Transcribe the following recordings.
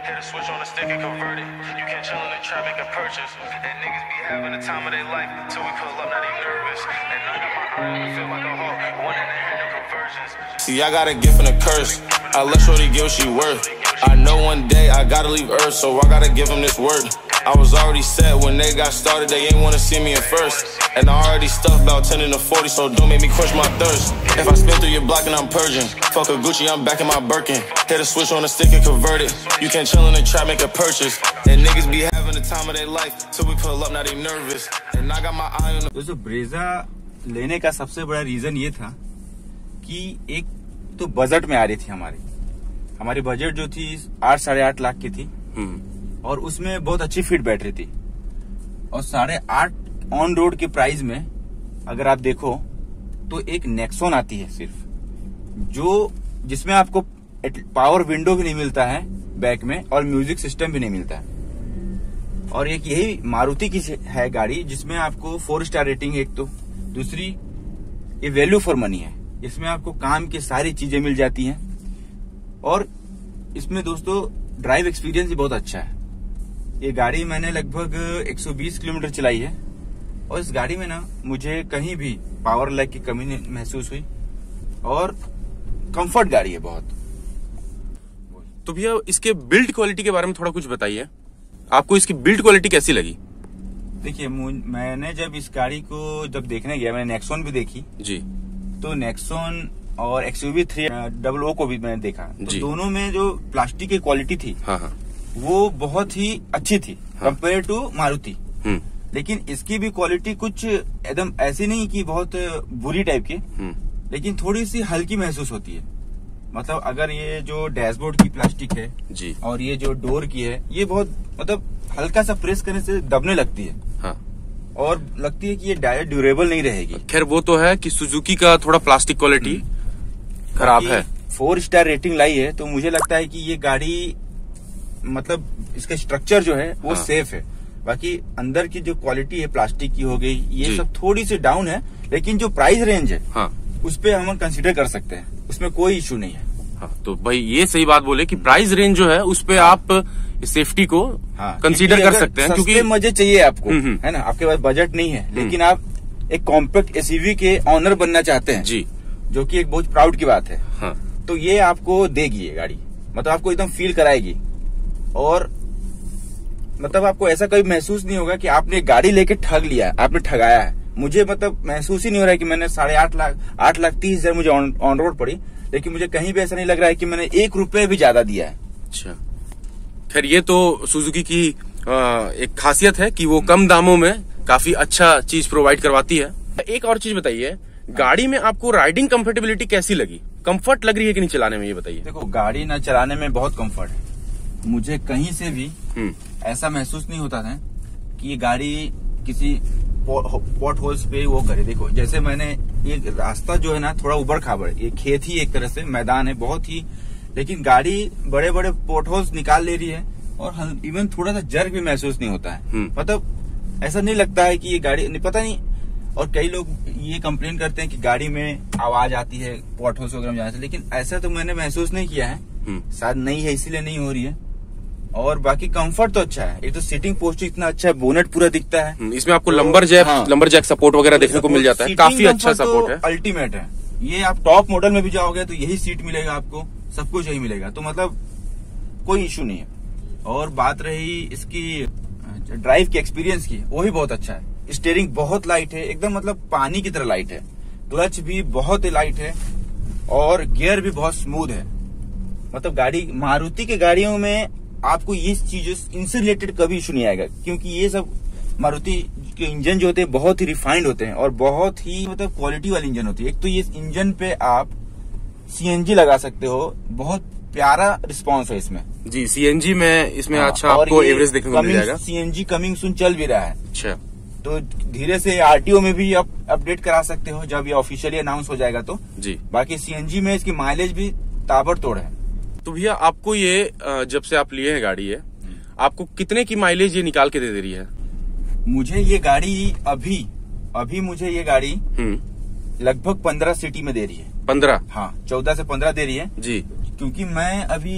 Hit a switch on a stick and convert it. You can't chill in the traffic and purchase. And niggas be having the time of their life till we pull up, not even nervous. And I got my eye on feel like a hawk. One in the hand of conversions. See, I got a gift and a curse. I let shorty give what she worth. I know one day I gotta leave Earth, so I gotta give them this word. I was already set when they got started, they ain't wanna see me at first. And I already stuffed about 10 into 40, so don't make me quench my thirst. If I spin through your block and I'm purging, fuck a Gucci, I'm back in my Birkin. Hit a switch on a stick and convert it. You can't chill in the trap, make a purchase. And niggas be having the time of their life till we pull up, now they nervous. And I got my eye on the... Brezza लेने का सबसे बड़ा reason ये था कि एक तो budget में आ रही थी हमारी बजट जो थी 8-8.5 लाख की थी और उसमें बहुत अच्छी फिट बैटरी थी और 8.5 ऑन रोड के प्राइस में अगर आप देखो तो एक नेक्सॉन आती है सिर्फ जिसमें आपको पावर विंडो भी नहीं मिलता है बैक में और म्यूजिक सिस्टम भी नहीं मिलता है और एक यही मारुति की है गाड़ी जिसमें आपको 4 स्टार रेटिंग है एक तो, दूसरी ये वैल्यू फॉर मनी है, इसमें आपको काम की सारी चीजें मिल जाती हैं और इसमें दोस्तों ड्राइव एक्सपीरियंस भी बहुत अच्छा है। ये गाड़ी मैंने लगभग 120 किलोमीटर चलाई है और इस गाड़ी में ना मुझे कहीं भी पावर लैग की कमी नहीं महसूस हुई और कंफर्ट गाड़ी है बहुत। तो भैया इसके बिल्ड क्वालिटी के बारे में थोड़ा कुछ बताइए, आपको इसकी बिल्ड क्वालिटी कैसी लगी? देखिए मैंने जब इस गाड़ी को जब देखने गया, मैंने नेक्सॉन भी देखी जी, तो नेक्सॉन और XUV300 को भी मैंने देखा, तो दोनों में जो प्लास्टिक की क्वालिटी थी वो बहुत ही अच्छी थी कंपेयर टू मारुति। लेकिन इसकी भी क्वालिटी कुछ एकदम ऐसी नहीं कि बहुत बुरी टाइप की, लेकिन थोड़ी सी हल्की महसूस होती है। मतलब अगर ये जो डैशबोर्ड की प्लास्टिक है जी और ये जो डोर की है ये बहुत मतलब हल्का सा प्रेस करने से दबने लगती है और लगती है कि ये डायरेक्ट ड्यूरेबल नहीं रहेगी। खैर वो तो है कि सुजुकी का थोड़ा प्लास्टिक क्वालिटी खराब है। 4 स्टार रेटिंग लाई है तो मुझे लगता है कि ये गाड़ी मतलब इसका स्ट्रक्चर जो है वो सेफ है, बाकी अंदर की जो क्वालिटी है प्लास्टिक की हो गई ये सब थोड़ी सी डाउन है, लेकिन जो प्राइस रेंज है उस पे हम कंसीडर कर सकते हैं, उसमें कोई इश्यू नहीं है। तो भाई ये सही बात बोले कि प्राइस रेंज जो है उस पे आप सेफ्टी को कंसीडर कर सकते हैं क्योंकि मजे चाहिए आपको, है ना, आपके पास बजट नहीं है लेकिन आप एक कॉम्पैक्ट एसयूवी के ऑनर बनना चाहते हैं जी, जो कि एक बहुत प्राउड की बात है। तो ये आपको देगी ये गाड़ी, मतलब आपको एकदम फील कराएगी और मतलब आपको ऐसा कभी महसूस नहीं होगा कि आपने गाड़ी लेके ठग लिया है, आपने ठगाया है। मुझे मतलब महसूस ही नहीं हो रहा है कि मैंने 8.3 लाख मुझे ऑन रोड पड़ी, लेकिन मुझे कहीं भी ऐसा नहीं लग रहा है कि मैंने 1 रुपये भी ज्यादा दिया है। अच्छा, खैर ये तो सुजुकी की एक खासियत है कि वो कम दामों में काफी अच्छा चीज प्रोवाइड करवाती है। एक और चीज बताइए, गाड़ी में आपको राइडिंग कंफर्टेबिलिटी कैसी लगी, कंफर्ट लग रही है कि नहीं चलाने में, ये बताइए। देखो गाड़ी ना चलाने में बहुत कंफर्ट है, मुझे कहीं से भी ऐसा महसूस नहीं होता था कि ये गाड़ी किसी पॉट होल्स पे वो करे। देखो जैसे मैंने एक रास्ता जो है ना थोड़ा उबड़ खाबड़, ये खेत ही एक तरह से मैदान है बहुत ही, लेकिन गाड़ी बड़े बड़े पॉट होल्स निकाल ले रही है और इवन थोड़ा सा जर्क भी महसूस नहीं होता है, मतलब ऐसा नहीं लगता है कि ये गाड़ी पता नहीं। और कई लोग ये कंप्लेन करते हैं कि गाड़ी में आवाज आती है पॉट होल्स वगैरह जाने से, लेकिन ऐसा तो मैंने महसूस नहीं किया है, शायद नहीं है इसीलिए नहीं हो रही है। और बाकी कंफर्ट तो अच्छा है, ये तो सीटिंग पोस्टर इतना अच्छा है, बोनेट पूरा दिखता है, इसमें आपको लंबर जैक सपोर्ट वगैरह देखने को मिल जाता है, काफी अच्छा सपोर्ट है, अल्टीमेट है। ये आप टॉप मॉडल में भी जाओगे तो यही सीट मिलेगा आपको, सब कुछ यही मिलेगा, तो मतलब कोई इश्यू नहीं है। और बात रही इसकी ड्राइव के एक्सपीरियंस की, वो भी बहुत अच्छा है, स्टीयरिंग बहुत लाइट है एकदम, मतलब पानी की तरह लाइट है, क्लच भी बहुत लाइट है और गियर भी बहुत स्मूथ है। मतलब गाड़ी मारुति के गाड़ियों में आपको ये चीजें इनसे रिलेटेड कभी इशू नहीं आएगा, क्योंकि ये सब मारुति के इंजन जो होते हैं बहुत ही रिफाइंड होते हैं और बहुत ही मतलब क्वालिटी वाले इंजन होती है। एक तो ये इंजन पे आप CNG लगा सकते हो, बहुत प्यारा रिस्पांस है इसमें जी, CNG में इसमें अच्छा आपको एवरेज देखने को मिल जाएगा। CNG कमिंग सुन चल भी रहा है। अच्छा, तो धीरे से RTO में भी आप अपडेट करा सकते हो जब ये ऑफिशियली अनाउंस हो जाएगा तो जी। बाकी CNG में इसकी माइलेज भी ताबड़तोड़ है। तो भैया आपको ये जब से आप लिए हैं गाड़ी है, आपको कितने की माइलेज ये निकाल के दे रही है? मुझे ये गाड़ी अभी मुझे ये गाड़ी लगभग 15 सिटी में दे रही है। 15? हाँ, 14 से 15 दे रही है जी, क्योंकि मैं अभी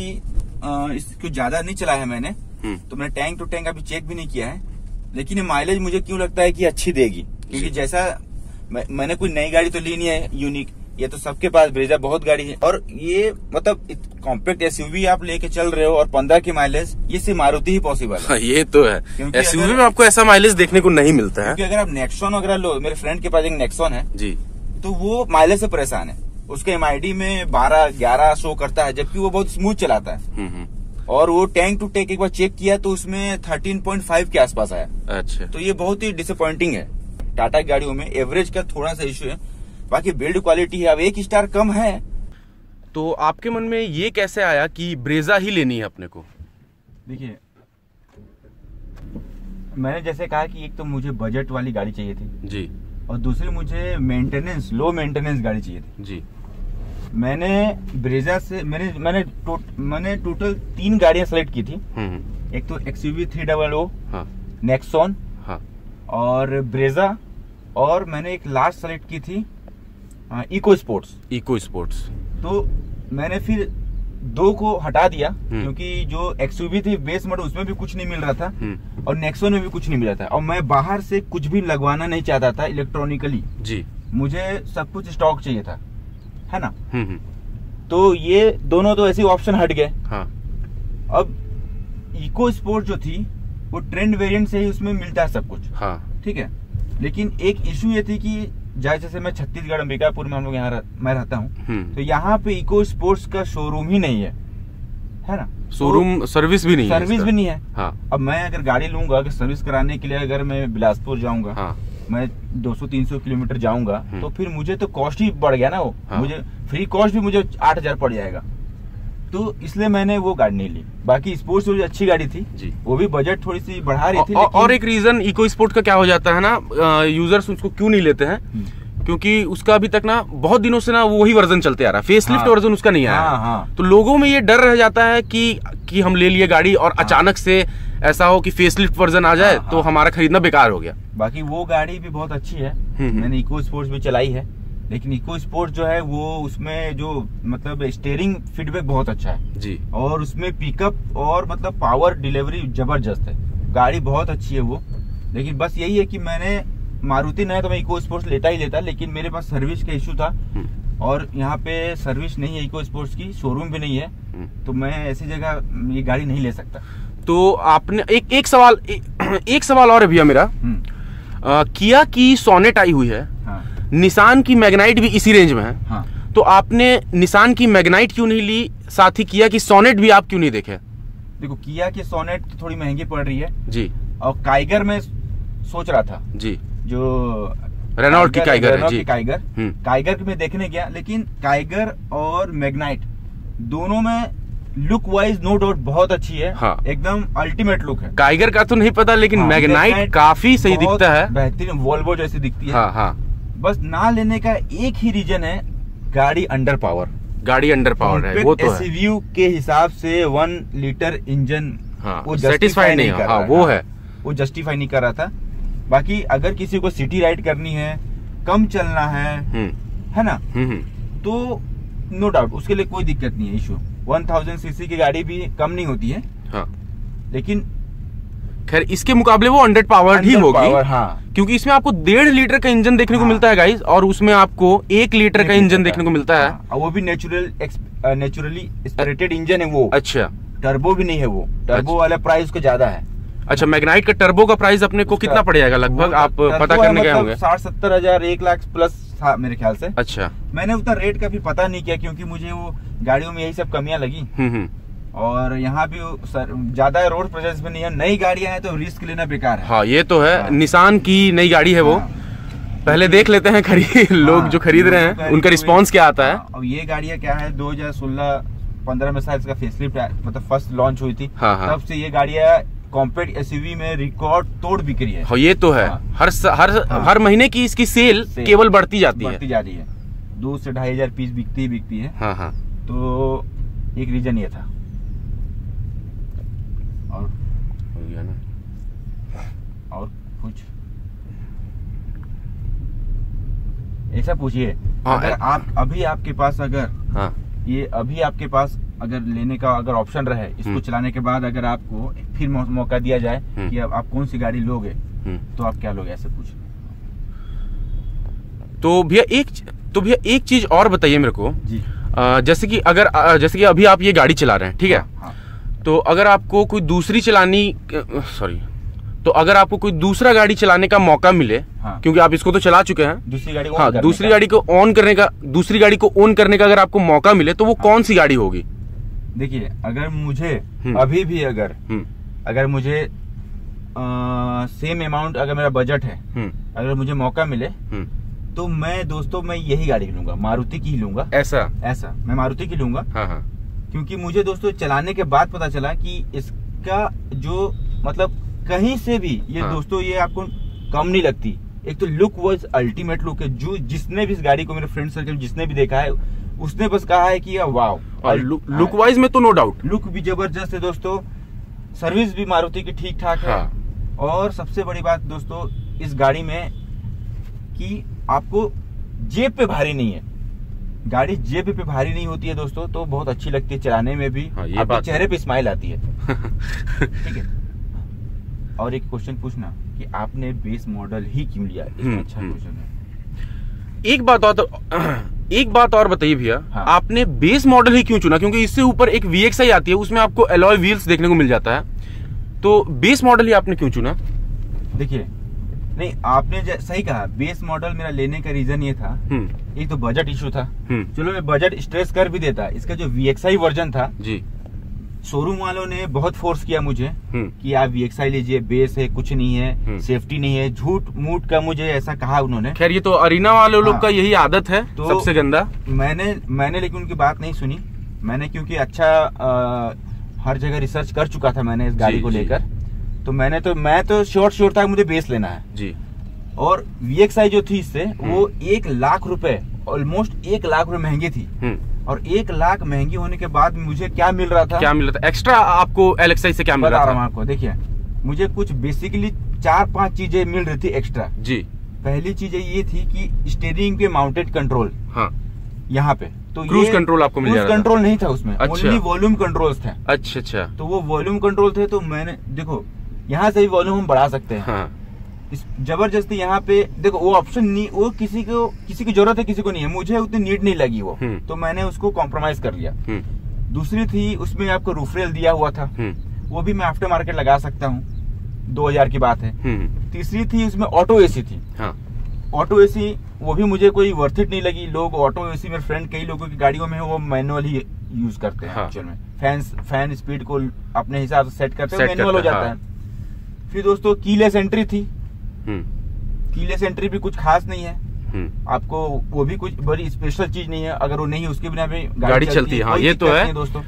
इसको ज्यादा नहीं चलाया है मैंने, तो मैंने टैंक टू टैंक अभी चेक भी नहीं किया है, लेकिन माइलेज मुझे क्यों लगता है कि अच्छी देगी, क्योंकि जैसा मैंने कोई नई गाड़ी तो ली नहीं है यूनिक, ये तो सबके पास ब्रेजा बहुत गाड़ी है, और ये मतलब कॉम्पैक्ट एसयूवी आप लेके चल रहे हो और 15 की माइलेज ये सिर्फ मारुति ही पॉसिबल है। ये तो है, एसयूवी में आपको ऐसा माइलेज देखने को नहीं मिलता है, क्योंकि अगर आप नेक्सॉन वगैरह लो, मेरे फ्रेंड के पास एक नेक्सॉन है जी, तो वो माइलेज से परेशान है, उसके एमआईडी में 12-11 शो करता है, जबकि वो बहुत स्मूथ चलाता है, और वो टैंक टू टैंक एक बार चेक किया तो उसमें 13.5 के आसपास आया। अच्छा, तो ये बहुत ही डिसअपॉइंटिंग है। टाटा की गाड़ियों में एवरेज का थोड़ा सा इश्यू है, बाकी बिल्ड क्वालिटी है, अब एक स्टार कम है। तो आपके मन में ये कैसे आया कि ब्रेजा ही लेनी है अपने को? देखिए, मैंने जैसे कहा कि एक तो मुझे बजट वाली गाड़ी चाहिए थी जी, और दूसरी मुझे मेंटेनेंस, लो मेंटेनेंस गाड़ी चाहिए थी जी। मैंने ब्रेजा से मैंने टोटल 3 गाड़ियां सेलेक्ट की थी, एक तो XUV300, नेक्सॉन और ब्रेजा, और मैंने एक लास्ट सेलेक्ट की थी इको स्पोर्ट्स। तो मैंने फिर 2 को हटा दिया, क्योंकि जो एक्सयूवी थी बेस मॉडल उसमें भी कुछ नहीं मिल रहा था, और नेक्सॉन में भी कुछ नहीं मिल रहा था, और मैं बाहर से कुछ भी लगवाना नहीं चाहता था इलेक्ट्रॉनिकली जी, मुझे सब कुछ स्टॉक चाहिए था, है ना। तो ये दोनों तो ऐसे ऑप्शन हट गए। हाँ। अब इको स्पोर्ट जो थी वो ट्रेंड वेरियंट से ही उसमें मिलता है सब कुछ। हाँ। ठीक है, लेकिन एक इशू ये थी कि जैसे मैं छत्तीसगढ़ अंबिकापुर में, हम लोग यहाँ मैं रहता हूँ, तो यहाँ पे इको स्पोर्ट्स का शोरूम ही नहीं है, है ना, शोरूम तो, सर्विस भी नहीं है। हाँ। अब मैं अगर गाड़ी लूंगा, अगर सर्विस कराने के लिए अगर मैं बिलासपुर जाऊंगा, हाँ, मैं 200-300 किलोमीटर जाऊंगा, तो फिर मुझे तो कॉस्ट ही बढ़ गया ना वो। हाँ। मुझे फ्री कॉस्ट भी मुझे 8000 पड़ जाएगा, तो इसलिए मैंने वो गाड़ी नहीं ली। बाकी स्पोर्ट्स जो अच्छी गाड़ी थी जी, वो भी बजट थोड़ी सी बढ़ा रही थी। और एक रीजन इको स्पोर्ट का क्या हो जाता है ना, यूजर्स उसको क्यों नहीं लेते हैं, क्योंकि उसका अभी तक ना बहुत दिनों से ना वही वर्जन चलते आ रहा है, फेसलिफ्ट वर्जन उसका नहीं आया। हाँ, हाँ। तो लोगों में ये डर रह जाता है कि हम ले लिए गाड़ी और अचानक से ऐसा हो कि फेसलिफ्ट वर्जन आ जाए, तो हमारा खरीदना बेकार हो गया। बाकी वो गाड़ी भी बहुत अच्छी है, मैंने इको स्पोर्ट्स भी चलाई है, लेकिन इको स्पोर्ट जो है वो उसमें जो मतलब स्टीयरिंग फीडबैक बहुत अच्छा है जी, और उसमें पिकअप और मतलब पावर डिलीवरी जबरदस्त है, गाड़ी बहुत अच्छी है वो। लेकिन बस यही है कि मैंने मारुति नहीं तो मैं इको स्पोर्ट्स लेता ही लेता, लेकिन मेरे पास सर्विस का इशू था, और यहाँ पे सर्विस नहीं है, इको स्पोर्ट्स की शोरूम भी नहीं है, तो मैं ऐसी जगह ये गाड़ी नहीं ले सकता। तो आपने एक सवाल और है भैया मेरा, किया की सोनेट आई हुई है, निसान की मैग्नाइट भी इसी रेंज में है। हाँ। तो आपने निसान की मैग्नाइट क्यों नहीं ली, साथ ही किया की सोनेट भी आप क्यों नहीं देखे? देखो, किया की सोनेट तो थोड़ी महंगी पड़ रही है जी, और काइगर में सोच रहा था जी, जो रेनॉल्ट की काइगर में देखने गया, लेकिन काइगर और मैग्नाइट दोनों में लुक वाइज नो डाउट बहुत अच्छी है। हाँ। एकदम अल्टीमेट लुक है। काइगर का तो नहीं पता, लेकिन हाँ, मैग्नाइट काफी सही दिखता है, बेहतरीन वोल्वो जैसी दिखती है। हाँ, हाँ। बस ना लेने का एक ही रीजन है, गाड़ी अंडर पावर है, वो तो एसयूवी के हिसाब से 1 लीटर इंजन वो सेटिस्फाई नहीं कर रहा, वो है वो जस्टिफाई नहीं कर रहा था। बाकी अगर किसी को सिटी राइड करनी है, कम चलना है ना, तो नो डाउट उसके लिए कोई दिक्कत नहीं है, इशू 1000 सीसी की गाड़ी भी कम नहीं होती है। हाँ। लेकिन खैर इसके मुकाबले वो अंडर पावर्ड ही होगी। हाँ। क्योंकि इसमें आपको 1.5 लीटर का इंजन देखने को मिलता है गाइस, और उसमें आपको 1 लीटर का इंजन देखने को मिलता है। हाँ। वो भी नेचुरली स्पिरेटेड इंजन है वो। अच्छा, टर्बो भी नहीं है वो, टर्बो वाला प्राइस उसका ज्यादा है। अच्छा, मैग्नाइट का टर्बो का प्राइस अपने को कितना पड़ेगा लगभग, आप पता करने गए होंगे? 60-70 हजार, 1 लाख प्लस था मेरे ख्याल से। अच्छा, मैंने उतना रेट का भी पता नहीं किया, क्योंकि मुझे वो गाड़ियों में यही सब कमियां लगी, और यहाँ भी ज्यादा रोड प्रेजेंस में नहीं है, नई गाड़ियां हैं तो रिस्क लेना बेकार है। हाँ, ये तो है। निसान की नई गाड़ी है वो, पहले देख लेते हैं खरीद लोग जो खरीद रहे हैं उनका रिस्पॉन्स क्या आता है। और ये गाड़ियाँ क्या है, 2016-15 में शायद इसका फेसलिफ्ट मतलब फर्स्ट लॉन्च हुई थी, तब से ये गाड़ियाँ कॉम्पैक्ट एसयूवी में रिकॉर्ड तोड़ बिक्री है। हाँ, ये तो है। हाँ। हर महीने की इसकी सेल केवल बढ़ती जा रही है, 2 से 2.5 हजार पीस बिकती है। हाँ, हाँ। तो एक रीजन ये था, और हो गया ना, और कुछ ऐसा पूछिए। हाँ, अगर आप अभी आपके पास अगर हाँ, ये अभी आपके पास अगर लेने का अगर ऑप्शन रहे, इसको चलाने के बाद अगर आपको फिर मौका दिया जाए कि अब आप कौन सी गाड़ी लोगे तो आप क्या लोगे, ऐसे पूछ। तो भैया एक चीज और बताइए मेरे को जी। जैसे कि अभी आप ये गाड़ी चला रहे हैं, ठीक है, हाँ। तो अगर आपको कोई दूसरी दूसरा गाड़ी चलाने का मौका मिले, हाँ। क्योंकि आप इसको तो चला चुके हैं, दूसरी गाड़ी को ऑन करने का अगर आपको मौका मिले तो वो कौन सी गाड़ी होगी? देखिए, अगर मुझे अभी भी अगर मुझे सेम अमाउंट, अगर मेरा बजट है, अगर मुझे मौका मिले तो मैं दोस्तों मैं यही गाड़ी लूंगा, मारुति की ही लूंगा। ऐसा मैं मारुति की लूंगा, हाँ हाँ। क्योंकि मुझे दोस्तों चलाने के बाद पता चला कि इसका जो मतलब कहीं से भी ये, हाँ। दोस्तों ये आपको कम नहीं लगती। एक तो लुक वाइज अल्टीमेट लुक है, जो जिसने भी इस गाड़ी को, मेरे फ्रेंड सर्कल जिसने भी देखा है उसने बस कहा है कि वाव। और लुक वाइज में तो नो डाउट, लुक भी जबरदस्त है दोस्तों, सर्विस भी मारुति की ठीक ठाक है, हाँ। और सबसे बड़ी बात दोस्तों इस गाड़ी में कि आपको जेब पे भारी नहीं है, गाड़ी जेब पे भारी नहीं होती है दोस्तों, तो बहुत अच्छी लगती है चलाने में भी, हाँ, आपके चेहरे पे स्माइल आती है। ठीक है। और एक क्वेश्चन पूछना कि आपने बेस मॉडल ही क्यों लिया, इसमें अच्छा क्वेश्चन है। एक बात और बताइए भैया, हाँ। आपने बेस मॉडल ही क्यों चुना? क्योंकि इससे ऊपर एक VXI आती है, उसमें आपको एलॉय व्हील्स देखने को मिल जाता है, तो बेस मॉडल ही आपने क्यों चुना? देखिए, नहीं, आपने सही कहा, बेस मॉडल मेरा लेने का रीजन ये था, एक तो बजट इशू था, चलो मैं बजट स्ट्रेस कर भी देता। इसका जो VXI वर्जन था जी, शोरूम वालों ने बहुत फोर्स किया मुझे कि आप VXI लीजिए, बेस है, कुछ नहीं है, सेफ्टी नहीं है, झूठ मूठ का मुझे ऐसा कहा उन्होंने। खैर, ये तो अरीना वालों लोग का यही आदत है, तो सबसे गंदा। मैंने लेकिन उनकी बात नहीं सुनी, मैंने क्योंकि अच्छा हर जगह रिसर्च कर चुका था मैंने इस गाड़ी को लेकर, तो मैं तो श्योर था मुझे बेस लेना है जी। और VXI जो थी इससे वो 1 लाख रुपए, ऑलमोस्ट 1 लाख रुपए महंगी थी, और 1 लाख महंगी होने के बाद मुझे क्या मिल रहा था एक्स्ट्रा? आपको LXI से क्या मिल रहा था? आपको देखिए, मुझे कुछ बेसिकली 4-5 चीजें मिल रही थी एक्स्ट्रा जी। पहली चीज ये थी कि स्टीयरिंग पे माउंटेड कंट्रोल, हाँ, यहाँ पे तो क्रूज कंट्रोल आपको मिल जाएगा। क्रूज कंट्रोल नहीं था उसमें, ओनली वॉल्यूम कंट्रोल थे। अच्छा, तो वो वॉल्यूम कंट्रोल थे, तो मैंने देखो यहाँ से भी वॉल्यूम हम बढ़ा सकते हैं, हाँ। जबरदस्ती यहाँ पे देखो वो ऑप्शन नहीं, वो किसी को जरूरत है, किसी को नहीं है, मुझे उतनी नीड नहीं लगी वो, तो मैंने उसको कॉम्प्रोमाइज कर लिया। दूसरी थी, उसमें आपको रूफ रेल दिया हुआ था, वो भी मैं आफ्टर मार्केट लगा सकता हूँ, 2000 की बात है। तीसरी थी, उसमें ऑटो एसी थी, हाँ। ऑटो एसी वो भी मुझे कोई वर्थ इट नहीं लगी। लोग ऑटो एसी, मेरे फ्रेंड कई लोगों की गाड़ियों में वो मैनुअल ही यूज करते हैं, एक्चुअल में फैन स्पीड को अपने हिसाब से सेट करते हैं, मैनुअल हो जाता है। फिर दोस्तों कीलेस एंट्री थी, कीलेस एंट्री भी कुछ खास नहीं है, आपको वो भी कुछ बड़ी स्पेशल चीज नहीं है, अगर वो नहीं उसके बिना भी गाड़ी चलती है, हाँ, ये तो है दोस्तों।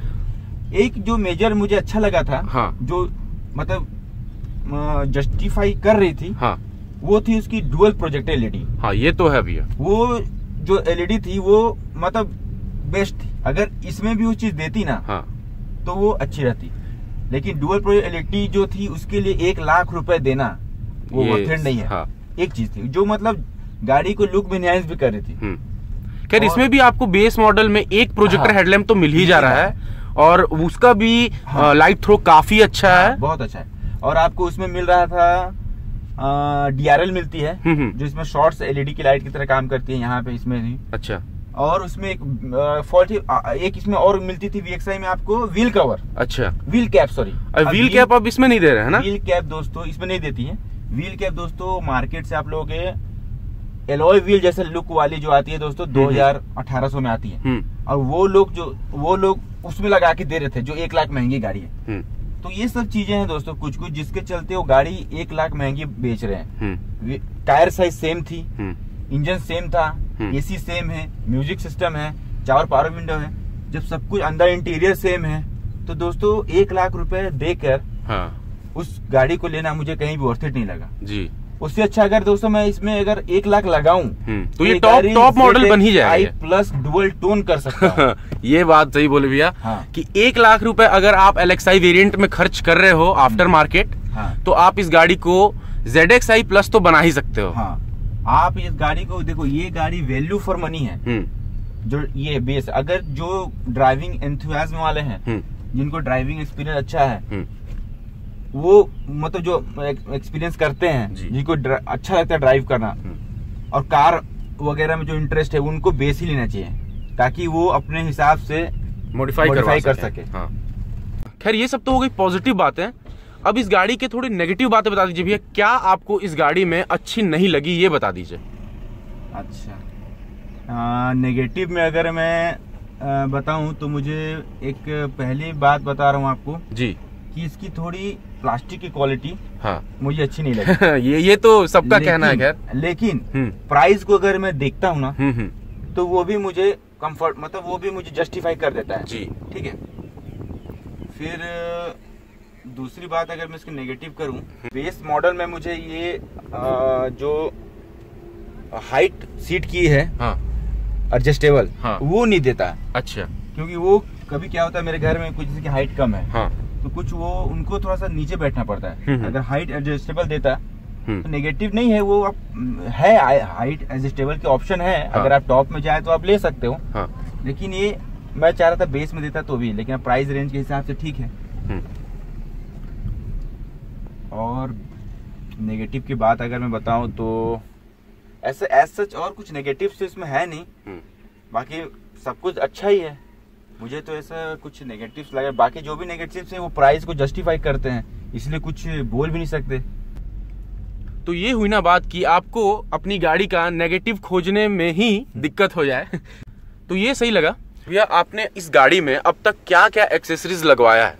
एक जो मेजर मुझे अच्छा लगा था, हाँ, जो मतलब जस्टिफाई कर रही थी, हाँ, वो थी उसकी डुअल प्रोजेक्ट LED, हाँ, ये तो है भैया। वो जो LED थी वो मतलब बेस्ट थी, अगर इसमें भी वो चीज देती ना, हाँ, तो वो अच्छी रहती, लेकिन डुअल प्रोजेक्ट LED जो थी उसके लिए 1 लाख रुपए देना वो वर्थ इट नहीं है, हाँ। एक चीज थी जो मतलब गाड़ी को लुक में एनहांस भी कर रही थी। खैर, इसमें भी आपको बेस मॉडल में एक प्रोजेक्टर, हाँ, हेडलैम्प तो मिल ही जा रहा है, और उसका भी, हाँ, लाइट थ्रो काफी अच्छा, हाँ, है, बहुत अच्छा है। और आपको उसमें मिल रहा था DRL मिलती है, जो इसमें शॉर्ट्स LED की लाइट की तरह काम करती है यहाँ पे, इसमें भी अच्छा। और उसमें एक इसमें और मिलती थी VXI में आपको व्हील कवर, अच्छा wheel cap, sorry wheel cap अब इसमें नहीं दे रहे हैं ना, व्हील कैप दोस्तों इसमें नहीं देती है। व्हील कैप दोस्तों मार्केट से आप लोग एलॉय व्हील जैसे लुक वाली जो आती है दोस्तों 2000-1800 में आती है, और वो लोग उसमें लगा के दे रहे थे, जो 1 लाख महंगी गाड़ी है। तो ये सब चीजें हैं दोस्तों कुछ जिसके चलते वो गाड़ी 1 लाख महंगी बेच रहे हैं। टायर साइज सेम थी, इंजन सेम था, AC सेम है, म्यूजिक सिस्टम है, 4 पावर विंडो है, जब सब कुछ अंदर इंटीरियर सेम है, तो दोस्तों 1 लाख रुपए देकर, हाँ, उस गाड़ी को लेना मुझे कहीं भी वर्थ इट नहीं लगा जी। उससे अच्छा अगर दोस्तों मैं इसमें अगर 1 लाख लगाऊं तो ये टॉप मॉडल बन ही जाएगा, प्लस डुअल टोन कर सकता हूं। ये बात सही बोले भैया, हाँ, कि 1 लाख रुपए अगर आप LXI वेरिएंट में खर्च कर रहे हो आफ्टर मार्केट, हाँ, तो आप इस गाड़ी को ZXI प्लस तो बना ही सकते हो, हाँ। आप इस गाड़ी को देखो, ये गाड़ी वैल्यू फॉर मनी है, जो ये बेस, अगर जो ड्राइविंग एंथुसियाज्म वाले हैं, जिनको ड्राइविंग एक्सपीरियंस अच्छा है, वो मतलब जो एक्सपीरियंस करते हैं, जिनको अच्छा लगता है ड्राइव करना और कार वगैरह में जो इंटरेस्ट है, उनको बेस ही लेना चाहिए ताकि वो अपने हिसाब से मॉडिफाई कर सके। हाँ। खैर ये सब तो हो गई पॉजिटिव बातें। अब इस गाड़ी के थोड़ी नेगेटिव बातें बता दीजिए भैया, क्या आपको इस गाड़ी में अच्छी नहीं लगी ये बता दीजिए। अच्छा, नेगेटिव में अगर मैं बताऊं तो मुझे एक पहली बात बता रहा हूं आपको जी कि इसकी थोड़ी प्लास्टिक की क्वालिटी हाँ मुझे अच्छी नहीं लगी। ये तो सबका कहना है खैर, लेकिन प्राइस को अगर मैं देखता हूँ ना तो वो भी मुझे कंफर्ट मतलब वो भी मुझे जस्टिफाई कर देता है जी, ठीक है। फिर दूसरी बात अगर मैं इसके नेगेटिव करूं, बेस मॉडल में मुझे ये जो हाइट सीट की है एडजस्टेबल हाँ, वो नहीं देता। अच्छा, क्योंकि वो कभी क्या होता है मेरे घर में कुछ जिसकी हाइट कम है हाँ, तो कुछ वो उनको थोड़ा सा नीचे बैठना पड़ता है। अगर हाइट एडजस्टेबल देता तो नेगेटिव नहीं है वो, है हाइट एडजस्टेबल के ऑप्शन है हाँ, अगर आप टॉप में जाए तो आप ले सकते हो हाँ, लेकिन ये मैं चाह रहा था बेस में देता तो भी, लेकिन प्राइस रेंज के हिसाब से ठीक है। और नेगेटिव की बात अगर मैं बताऊं तो ऐसे एज सच और कुछ नेगेटिव तो इसमें है नहीं, बाकी सब कुछ अच्छा ही है। मुझे तो ऐसा कुछ नेगेटिव्स लगे, बाकी जो भी नेगेटिव्स हैं वो प्राइस को जस्टिफाई करते हैं, इसलिए कुछ बोल भी नहीं सकते। तो ये हुई ना बात कि आपको अपनी गाड़ी का नेगेटिव खोजने में ही दिक्कत हो जाए। तो ये सही लगा भैया, आपने इस गाड़ी में अब तक क्या क्या एक्सेसरीज लगवाया है।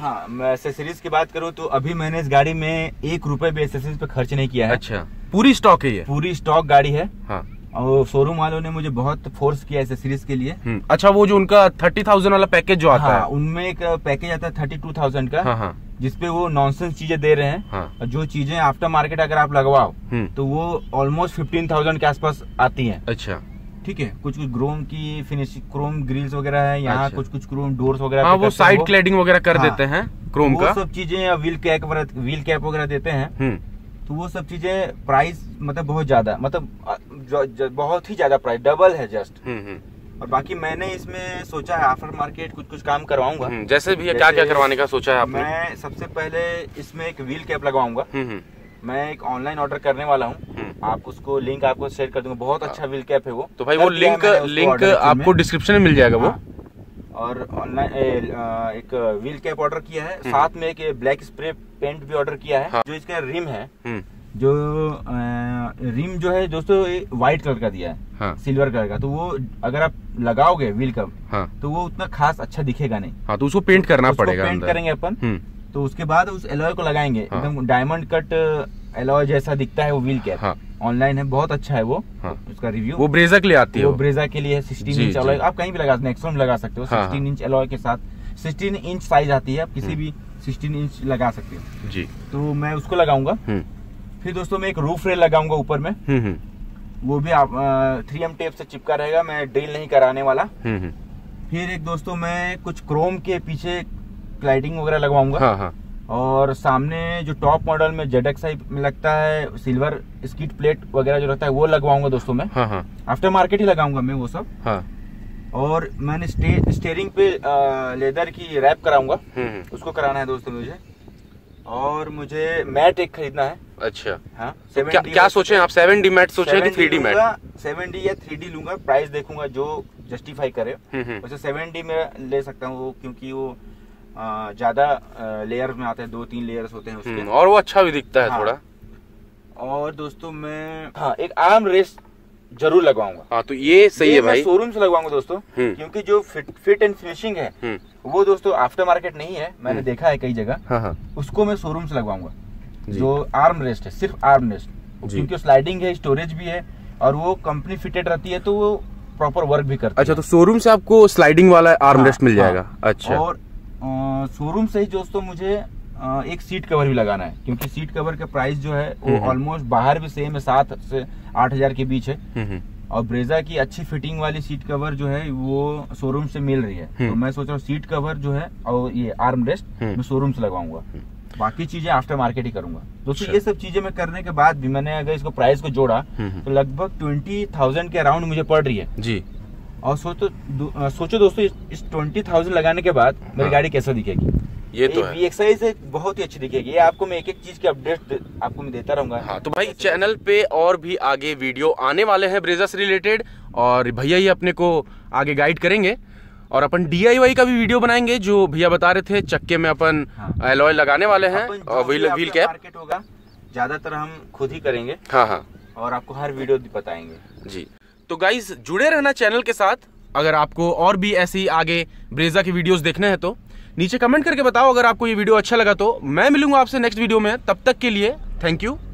हाँ, मैं एक्सेसरीज की बात करूँ तो अभी मैंने इस गाड़ी में ₹1 भी एक्सेसरीज पे खर्च नहीं किया है। अच्छा, पूरी स्टॉक है ये? पूरी स्टॉक गाड़ी है हाँ। और शोरूम वालों ने मुझे बहुत फोर्स किया एक्सेसरीज के लिए। अच्छा, वो जो उनका 30,000 वाला पैकेज जो आता हाँ, है उनमें एक पैकेज आता है 32,000 का हाँ, हाँ, जिसपे वो नॉनसेंस चीजें दे रहे हैं हाँ, जो चीजें आफ्टर मार्केट अगर आप लगवाओ तो वो ऑलमोस्ट 15,000 के आसपास आती है। अच्छा, ठीक है। कुछ कुछ क्रोम की फिनिशिंग, क्रोम ग्रिल्स वगैरह है यहाँ अच्छा। कुछ कुछ क्रोम डोर्स वगैरह हाँ, वो साइड क्लैडिंग वगैरह कर हाँ, देते हैं क्रोम का, वो सब चीजें, व्हील कैप वगैरह देते हैं, तो वो सब चीजें प्राइस मतलब बहुत ज्यादा, मतलब बहुत ही ज्यादा प्राइस, डबल है जस्ट। और बाकी मैंने इसमें सोचा है आफ्टर मार्केट कुछ कुछ काम करवाऊंगा। जैसे भैया क्या क्या करवाने का सोचा है आपने? मैं सबसे पहले इसमें एक व्हील कैप लगवाऊंगा। मैं एक ऑनलाइन ऑर्डर करने वाला हूँ, आप उसको लिंक आपको शेयर कर दूंगा, बहुत अच्छा व्हील कैप है वो। तो भाई वो लिंक आपको डिस्क्रिप्शन में मिल जाएगा वो। और ऑनलाइन एक व्हील कैप ऑर्डर किया है, साथ में एक ब्लैक स्प्रे पेंट भी ऑर्डर किया है। जो इसका रिम है, जो रिम जो है दोस्तों व्हाइट कलर का दिया है, सिल्वर कलर का, तो वो अगर आप लगाओगे व्हील कैप तो वो उतना खास अच्छा दिखेगा नहीं, तो उसको पेंट करना पड़ेगा। पेंट करेंगे अपन तो उसके बाद उस एलॉय को लगाएंगे, एकदम डायमंड कट एलॉय जैसा दिखता है वो व्हील कैप। ऑनलाइन है, बहुत अच्छा है वो हाँ, उसका रिव्यू। वो ब्रेजा के लिए आती है, वो ब्रेजा के लिए 16 इंच एलॉय, आप कहीं भी लगा सकते, नेक्सॉन लगा सकते हो हाँ, 16 इंच एलॉय के साथ 16 इंच साइज आती है, आप किसी भी 16 इंच लगा सकते हो जी। तो मैं उसको लगाऊंगा। फिर दोस्तों मैं एक रूफ रेल लगाऊंगा ऊपर में, वो भी 3M टेप से चिपका रहेगा, मैं ड्रिल नहीं कराने वाला। फिर एक दोस्तों मैं कुछ क्रोम के पीछे क्लाइडिंग वगैरह लगवाऊंगा हाँ। और सामने जो टॉप मॉडल में ZXI में लगता है सिल्वर स्किड प्लेट वगैरह जो लगता है वो लगवाऊंगा दोस्तों मैं हाँ। आफ्टर मार्केट ही लगाऊंगा मैं वो सब हाँ। और मैंने स्टेयरिंग पे लेदर की रैप कराऊंगा, उसको कराना है दोस्तों मुझे। और मुझे मैट एक खरीदना है। अच्छा हाँ, क्या सोचे आप, 7D मैट सोचे कि 3D मैट? 7D या 3D लूंगा, प्राइस देखूंगा जो जस्टिफाई करे। वैसे 7D में ले सकता हूँ क्योंकि वो ज्यादा लेयर में आते हैं, 2-3 लेयर्स होते हैं उसके, और वो अच्छा भी दिखता है हाँ, थोड़ा। और दोस्तों मैं हाँ, एक आर्म रेस्ट जरूर लगवाऊंगा हाँ, तो ये सही है भाई, शोरूम से लगवाऊंगा दोस्तों, क्योंकि जो फिट एंड फिनिशिंग है वो दोस्तों आफ्टर मार्केट नहीं है, मैंने देखा है कई जगह हाँ, उसको मैं शोरूम से लगवाऊंगा। जो आर्म रेस्ट है, सिर्फ आर्म रेस्ट, क्योंकि स्लाइडिंग है, स्टोरेज भी है, और वो कंपनी फिटेड रहती है तो वो प्रॉपर वर्क भी करती है। अच्छा, तो शोरूम से आपको स्लाइडिंग वाला आर्म रेस्ट मिल जाएगा। अच्छा, और शोरूम से ही दोस्तों मुझे एक सीट कवर भी लगाना है, क्योंकि सीट कवर का प्राइस जो है वो ऑलमोस्ट बाहर भी सेम है, 7 से 8 हजार के बीच है, और ब्रेजा की अच्छी फिटिंग वाली सीट कवर जो है वो शोरूम से मिल रही है। तो मैं सोच रहा हूँ सीट कवर जो है और ये आर्म रेस्ट मैं शोरूम से लगवाऊंगा। बाकी चीजें आफ्टर मार्केट ही करूंगा दोस्तों। ये सब चीजें मैं करने के बाद भी मैंने अगर इसको प्राइस को जोड़ा तो लगभग 20,000 के अराउंड मुझे पड़ रही है जी। और सोचो दोस्तों इस 20,000 लगाने के बाद मेरी गाड़ी कैसा दिखेगी। ये तो है VXI से बहुत ही अच्छी दिखेगी। ये आपको मैं एक एक चीज के अपडेट आपको मैं देता रहूंगा। हाँ, तो भाई चैनल पे और भी आगे वीडियो आने वाले हैं ब्रेजा से रिलेटेड, और भैया ये अपने को आगे गाइड करेंगे। और अपन DIY का भी वीडियो बनाएंगे, जो भैया बता रहे थे चक्के में अपन एलॉय लगाने वाले हैं और व्हील कैप। मार्केट होगा ज्यादातर हम खुद ही करेंगे। हाँ हाँ, और आपको हर वीडियो बताएंगे जी। तो गाइज जुड़े रहना चैनल के साथ। अगर आपको और भी ऐसी आगे ब्रेजा की वीडियोस देखने हैं तो नीचे कमेंट करके बताओ। अगर आपको ये वीडियो अच्छा लगा तो मैं मिलूंगा आपसे नेक्स्ट वीडियो में। तब तक के लिए थैंक यू।